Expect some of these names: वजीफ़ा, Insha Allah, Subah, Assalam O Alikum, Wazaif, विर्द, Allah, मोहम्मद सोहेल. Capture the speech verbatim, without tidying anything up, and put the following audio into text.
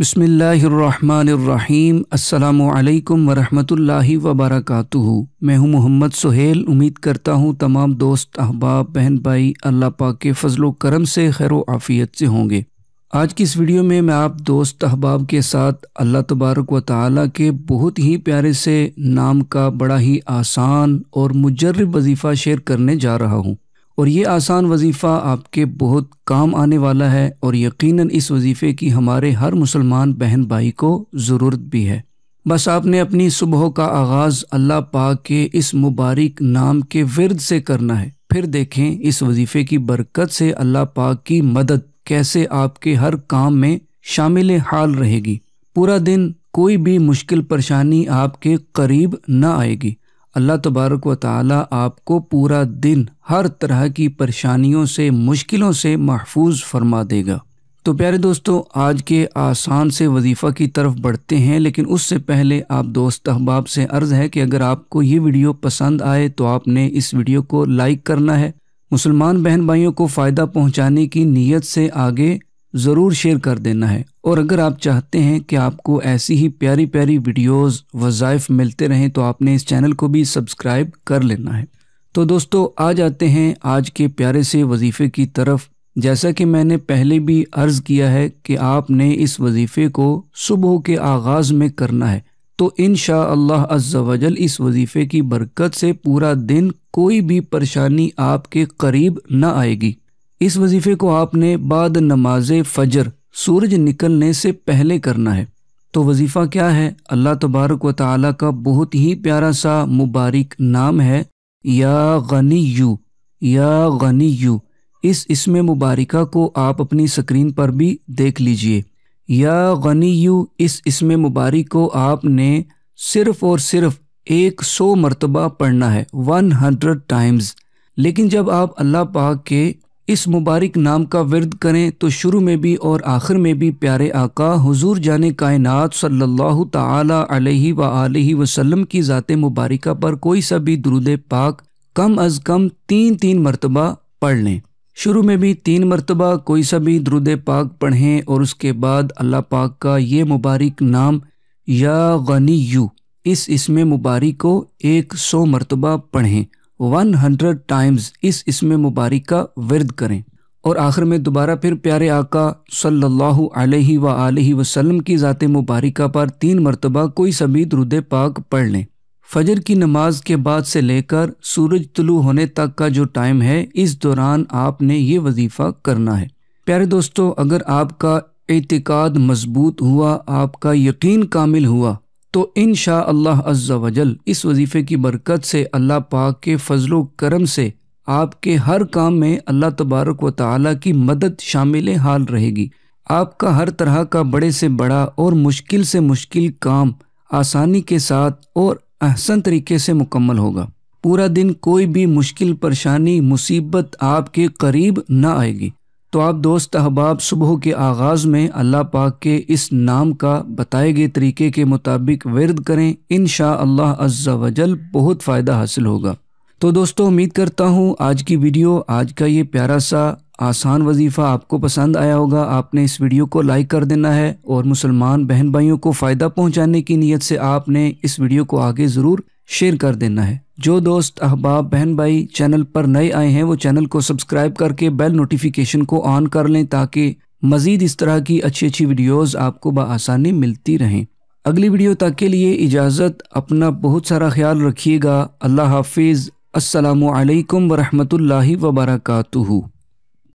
बिस्मिल्लाहिर्रहमानिर्रहीम। अस्सलाम वालेकुम वरहमतुल्लाहि वबरकातुहू। मैं हूं मोहम्मद सोहेल। उम्मीद करता हूं तमाम दोस्त, अहबाब, बहन भाई अल्लाह पाक के फजलो करम से खैर व आफ़ियत से होंगे। आज की इस वीडियो में मैं आप दोस्त अहबाब के साथ अल्लाह तबारक व तआला के बहुत ही प्यारे से नाम का बड़ा ही आसान और मुजर्रब वजीफ़ा शेयर करने जा रहा हूँ, और ये आसान वजीफ़ा आपके बहुत काम आने वाला है, और यकीनन इस वजीफ़े की हमारे हर मुसलमान बहन भाई को ज़रूरत भी है। बस आपने अपनी सुबह का आगाज़ अल्लाह पाक के इस मुबारक नाम के विर्द से करना है। फिर देखें इस वजीफ़े की बरकत से अल्लाह पाक की मदद कैसे आपके हर काम में शामिल हाल रहेगी। पूरा दिन कोई भी मुश्किल परेशानी आपके करीब ना आएगी। अल्लाह तबारक व ताला आपको पूरा दिन हर तरह की परेशानियों से, मुश्किलों से महफूज फरमा देगा। तो प्यारे दोस्तों, आज के आसान से वजीफ़ा की तरफ बढ़ते हैं, लेकिन उससे पहले आप दोस्त अहबाब से अर्ज़ है कि अगर आपको ये वीडियो पसंद आए तो आपने इस वीडियो को लाइक करना है। मुसलमान बहन भाइयों को फ़ायदा पहुँचाने की नीयत से आगे ज़रूर शेयर कर देना है। और अगर आप चाहते हैं कि आपको ऐसी ही प्यारी प्यारी वीडियोस, वज़ाइफ मिलते रहें तो आपने इस चैनल को भी सब्सक्राइब कर लेना है। तो दोस्तों, आ जाते हैं आज के प्यारे से वजीफ़े की तरफ। जैसा कि मैंने पहले भी अर्ज़ किया है कि आपने इस वजीफ़े को सुबह के आगाज़ में करना है, तो इंशाअल्लाह अज़्ज़ा वजल इस वजीफ़े की बरकत से पूरा दिन कोई भी परेशानी आपके करीब ना आएगी। इस वजीफ़े को आपने बाद नमाज फजर, सूरज निकलने से पहले करना है। तो वजीफ़ा क्या है? अल्लाह तबारक व ताला का बहुत ही प्यारा सा मुबारक नाम है, या गनीयू। या गनीयू, इस इसमें मुबारका को आप अपनी स्क्रीन पर भी देख लीजिए। या गनीयू इस इसमें मुबारक को आपने सिर्फ़ और सिर्फ एक सौ मरतबा पढ़ना है, वन हंड्रेड टाइम्स। लेकिन जब आप अल्लाह पाक के इस मुबारक नाम का विर्द करें तो शुरू में भी और आखिर में भी प्यारे आका हुजूर जाने कायनात सल्लल्लाहु ताला अलैहि व आलिहि वसल्लम की ज़ाते मुबारका पर कोई सा भी दुरूद पाक कम अज़ कम तीन तीन मरतबा पढ़ लें। शुरू में भी तीन मरतबा कोई सा भी दुरूद पाक पढ़ें, और उसके बाद अल्लाह पाक का ये मुबारक नाम या गनीयू इस इसमें मुबारक को एक सौ मरतबा पढ़ें, वन हंड्रेड टाइम्स इस इसमें मुबारक का विर्द करें। और आखिर में दोबारा फिर प्यारे आका सल्लल्लाहु अलैहि व आलिहि वसल्लम की ज़ाते मुबारका पर तीन मरतबा कोई सभी दुरूद पाक पढ़ लें। फजर की नमाज के बाद से लेकर सूरज तुलू होने तक का जो टाइम है, इस दौरान आपने ये वजीफ़ा करना है। प्यारे दोस्तों, अगर आपका एतिकाद मजबूत हुआ, आपका यकीन कामिल हुआ, तो इंशाअल्लाह अज़्ज़ा वजल इस वजीफ़े की बरकत से अल्लाह पाक के फजलो करम से आपके हर काम में अल्लाह तबारक व ताला की मदद शामिल हाल रहेगी। आपका हर तरह का बड़े से बड़ा और मुश्किल से मुश्किल काम आसानी के साथ और अहसन तरीके से मुकम्मल होगा। पूरा दिन कोई भी मुश्किल, परेशानी, मुसीबत आपके करीब ना आएगी। तो आप दोस्त अहबाब सुबह के आगाज़ में अल्लाह पाक के इस नाम का बताए गए तरीके के मुताबिक विर्द करें, इंशाअल्लाह अज़्ज़ा वजल बहुत फ़ायदा हासिल होगा। तो दोस्तों, उम्मीद करता हूँ आज की वीडियो, आज का ये प्यारा सा आसान वजीफ़ा आपको पसंद आया होगा। आपने इस वीडियो को लाइक कर देना है, और मुसलमान बहन भाइयों को फ़ायदा पहुँचाने की नीयत से आपने इस वीडियो को आगे ज़रूर शेयर कर देना है। जो दोस्त अहबाब बहन भाई चैनल पर नए आए हैं वो चैनल को सब्सक्राइब करके बेल नोटिफिकेशन को ऑन कर लें, ताकि मज़ीद इस तरह की अच्छी अच्छी वीडियोस आपको बआसानी मिलती रहें। अगली वीडियो तक के लिए इजाज़त। अपना बहुत सारा ख्याल रखिएगा। अल्लाह हाफिज़। अस्सलामु अलैकुम वरहमतुल्लाहि वबरकातुहू।